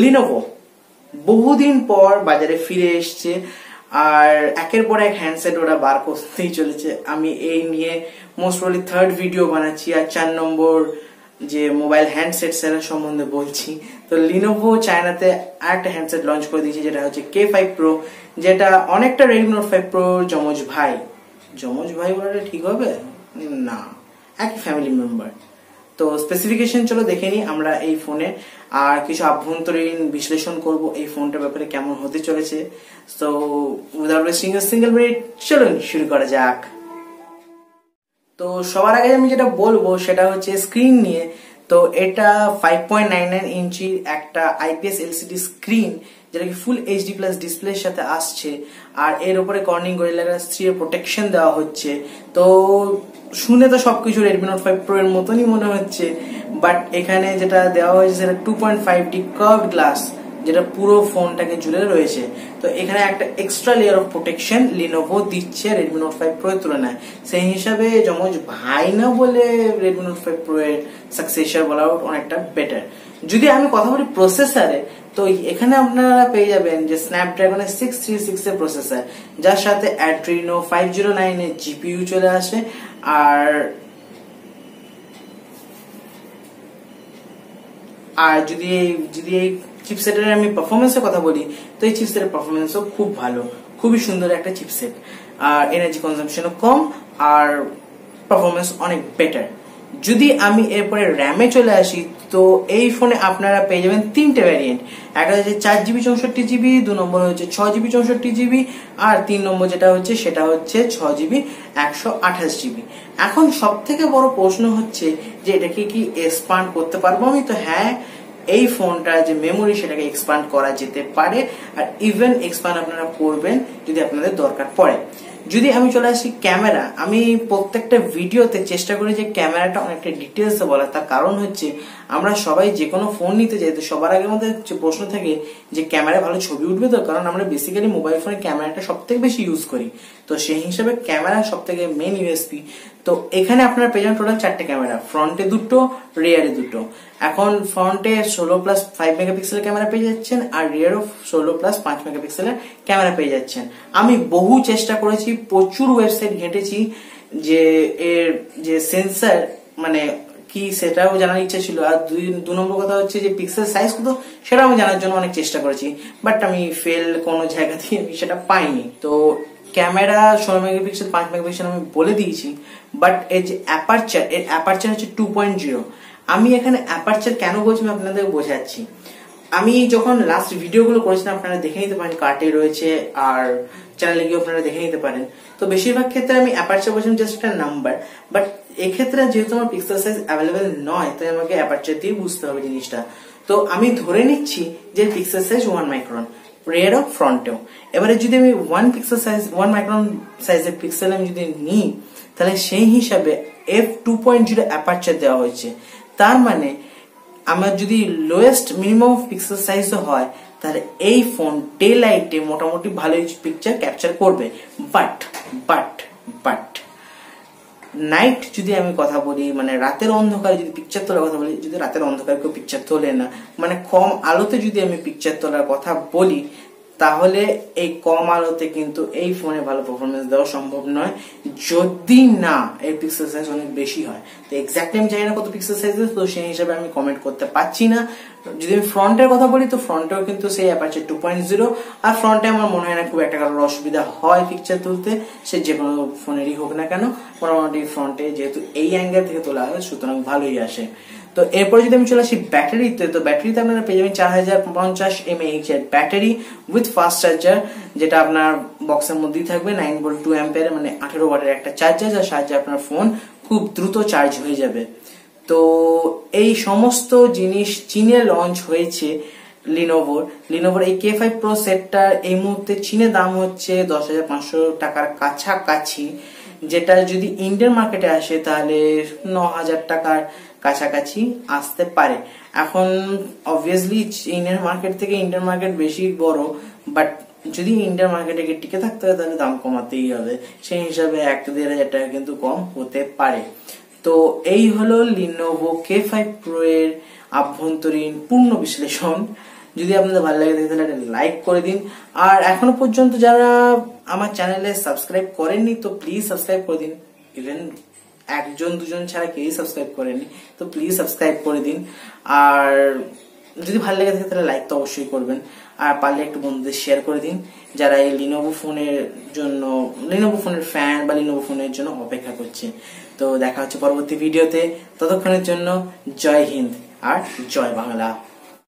Lenovo বহুদিন পর বাজারে ফিরে এসেছে আর একের পর এক হ্যান্ডসেট ওরা বার করতেই চলেছে আমি এই নিয়ে মোস্ট প্রবাবলি থার্ড ভিডিও বানাচ্ছি আর 4 নম্বর যে মোবাইল হ্যান্ডসেট সেরা সম্বন্ধে বলছি তো Lenovo চায়নাতে একটা হ্যান্ডসেট লঞ্চ করে দিয়েছে যেটা হচ্ছে K5 Pro যেটা অনেকটা Redmi Note 5 Pro জমজ ভাই বললে ঠিক হবে না এক ফ্যামিলি মেম্বার তো স্পেসিফিকেশন চলো দেখে নি আমরা এই ফোনে আর কিছু আভ্যন্তরীণ বিশ্লেষণ করব এই ফোনটার ব্যাপারে কেমন হতে চলেছে so without wasting a single minute চলুন শুরু করা যাক তো সবার আগে আমি যেটা বলবো সেটা হচ্ছে স্ক্রিন নিয়ে তো এটা 5.99 ইঞ্চি একটা IPS LCD স্ক্রিন যেটা কি ফুল HD+ ডিসপ্লের সাথে আসছে আর এর উপরে কর্নিং গরিলা গ্লাস 3 এর প্রোটেকশন দেওয়া হচ্ছে তো শুনে তো সবকিছু Redmi Note 5 Pro এর মতই মনে হচ্ছে বাট এখানে যেটা দেওয়া হয়েছে সেটা 2.5D কার্ভড গ্লাস যেটা পুরো ফোনটাকে জুড়ে রয়েছে তো এখানে একটা extra layer of protection Lenovo দিচ্ছে Redmi Note 5 Pro এর তুলনায় সেই হিসাবে যমজ ভাই না বলে Redmi Note 5 Pro এর সাকসেসর বলা অনেকটা বেটার যদি আমি কথা বলি প্রসেসরে তো এখানে আপনারা পেয়ে যাবেন যে Snapdragon 636 এর প্রসেসর যার সাথে Adreno 509 এর GPU চলে আসে আর যদি চিপসেটের আমি পারফরম্যান্সের কথা বলি তো এই চিপসেটের পারফরম্যান্সও খুব ভালো খুবই সুন্দর একটা চিপসেট আর এনার্জি কনজাম্পশনও কম আর পারফরম্যান্স অনেক বেটার যদি আমি এরপরে র‍্যামে চলে আসি তো এই ফোনে আপনারা পেয়ে যাবেন তিনটে ভ্যারিয়েন্ট একটা হচ্ছে 4GB 64GB দুই নম্বর হচ্ছে 6GB 64GB আর তিন নম্বর যেটা হচ্ছে সেটা হচ্ছে 6GB 128GB এখন সবথেকে বড় প্রশ্ন হচ্ছে যে এটাকে কি এক্সপ্যান্ড করতে পারবো আমি তো হ্যাঁ এই ফোনটা যে মেমরি সেটাকে এক্সপ্যান্ড করা যেতে পারে আর ইভেন এক্সপ্যান্ড আপনারা করবেন যদি আপনাদের দরকার পড়ে যদি আমি চলে আসি ক্যামেরা আমি প্রত্যেকটা ভিডিওতে চেষ্টা করি যে ক্যামেরাটা অনেকটা ডিটেইলসে বলা তার কারণ হচ্ছে আমরা সবাই যে কোনো ফোন নিতে যাই তো সবার আগে আমাদের প্রশ্ন থাকে যে ক্যামেরা ভালো ছবি উঠবে তো কারণ আমরা বেসিক্যালি মোবাইল ফোনে ক্যামেরাটা সবথেকে বেশি ইউজ করি তো সেই হিসাবে ক্যামেরা সবথেকে মেইন ইউএসপি তো এখানে আপনারা পেয়ে যান টোটাল 4টে ক্যামেরা ফ্রন্টে দুটো রিয়ারে দুটো এখন ফ্রন্টে 16+5 মেগাপিক্সেলের ক্যামেরা পেয়ে যাচ্ছেন আর রিয়ারও 16+5 মেগাপিক্সেলের ক্যামেরা পেয়ে যাচ্ছেন আমি বহু চেষ্টা করেছি প্রচুর ওয়েবসাইট ঘেটেছি যে এর যে সেন্সর মানে কি সেটাও জানার ইচ্ছা ছিল আর দুই নম্বর কথা হচ্ছে যে পিক্সেল সাইজ কত সেটা আমি জানার জন্য অনেক চেষ্টা করেছি বাট আমি ফেল কোনো জায়গা থেকে আমি সেটা পাইনি তো ক্যামেরা 16 মেগাপিক্সেল 5 মেগাপিক্সেল আমি বলে দিয়েছি বাট এর যে অ্যাপারচার এর অ্যাপারচার হচ্ছে 2.0 আমি এখানে অ্যাপারচার কেন বলছি আমি আপনাদের বোঝাচ্ছি আমি যখন লাস্ট ভিডিওগুলো করেছিলাম আপনারা দেখে নিতে পারেন কার্টে রয়েছে আর চ্যানেলে গিয়ে আপনারা দেখে নিতে পারেন তো বেশিরভাগ ক্ষেত্রে আমি অ্যাপারচার বলছিলাম জাস্ট একটা নাম্বার বাট এই ক্ষেত্রে যেহেতু আমার পিক্সেল সাইজ अवेलेबल নয় তাই আমাকে অ্যাপারচার দিয়ে বুঝতে হবে জিনিসটা তো আমি ধরে নিচ্ছি যে পিক্সেল সাইজ 1 মাইক্রন রিয়ার ও ফ্রন্টেও এবারে যদি আমি 1 পিক্সেল সাইজ 1 মাইক্রন সাইজের পিক্সেল আমি যদি নিই তাহলে সেই হিসাবে f2.0 অ্যাপারচার দেওয়া হয়েছে তার মানে আমার যদি লোয়েস্ট মিনিমাম পিক্সেল সাইজ হয় তাহলে এই ফোন ডে লাইটে মোটামুটি ভালো পিকচার ক্যাপচার করবে বাট নাইট যদি আমি কথা বলি মানে রাতের অন্ধকারে যদি পিকচার তোলার কথা বলি যদি রাতের অন্ধকারে কেউ পিকচার তোলে না মানে কম আলোতে যদি আমি পিকচার তোলার কথা বলি তাহলে এই কম আলোতে কিন্তু এই ফোনে ভালো পারফরম্যান্স দেওয়া সম্ভব নয় যদি না এর পিক্সেল সাইজ অনেক বেশি হয় তো এক্স্যাক্টলি আমি জানি না কত পিক্সেল সাইজ তো সেই হিসাবে আমি কমেন্ট করতে পারছি না যদি আমি ফ্রন্টের কথা বলি তো ফ্রন্টেও কিন্তু সেই অ্যাপারচার 2.0 আর ফ্রন্টে আমার মনে হয় না খুব একটা কারোর অসুবিধা হয় পিকচার তুলতে সে যে কোনো ফোনেরই হোক না কেন মোটামুটি ফ্রন্টে যেহেতু এই অ্যাঙ্গেল থেকে তোলা হয় সুতরাং ভালোই আসে তো এরপরে যদি আমি চলে আসি ব্যাটারিতে তো ব্যাটারিতে আপনারা পেয়ে যাবেন 4050 mAh এর ব্যাটারি উইথ ফাস্ট চার্জার যেটা আপনার বক্সের মধ্যেই থাকবে 9 ভোল্ট 2 অ্যাম্পিয়ার মানে 18 ওয়াটের একটা চার্জার যা সাহায্যে আপনার ফোন খুব দ্রুত চার্জ হয়ে যাবে তো এই সমস্ত জিনিস চীনে লঞ্চ হয়েছে Lenovo এই K5 Pro সেটটা এই মুহূর্তে চীনে দাম হচ্ছে 10500 টাকার কাছাকাছি যেটা যদি ইন্ডিয়ান মার্কেটে আসে তাহলে 9000 টাকার কাছাকাছি আসতে পারে এখন obviously ইন্ডিয়ান মার্কেট থেকে ইন্ডিয়ান মার্কেট বেশি বড় বাট যদি ইন্ডিয়ান মার্কেটে টিকে থাকতে হয় তাহলে দাম কমাতেই হবে সেই হিসাবে 1-1.5 হাজার টাকা কিন্তু কম হতে পারে তো এই হলো Lenovo K5 Pro এর আভ্যন্তরীণ পূর্ণ বিশ্লেষণ যদি আপনাদের ভালো লাগে তাহলে একটা লাইক করে দিন আর এখনো পর্যন্ত যারা আমার চ্যানেলে সাবস্ক্রাইব করেননি তো প্লিজ সাবস্ক্রাইব করে দিন ইভেন একজন দুজন ছাড়া কেউ সাবস্ক্রাইব করেননি তো প্লিজ সাবস্ক্রাইব করে দিন আর যদি ভালো লাগে তাহলে লাইক তো অবশ্যই করবেন আর পারলে একটু বন্ধুদের শেয়ার করে দিন যারা এই Lenovo ফোনের ফ্যান বা Lenovo ফোনের জন্য অপেক্ষা করছে তো দেখা হচ্ছে পরবর্তী ভিডিওতে ততক্ষণের জন্য জয় হিন্দ আর জয় বাংলা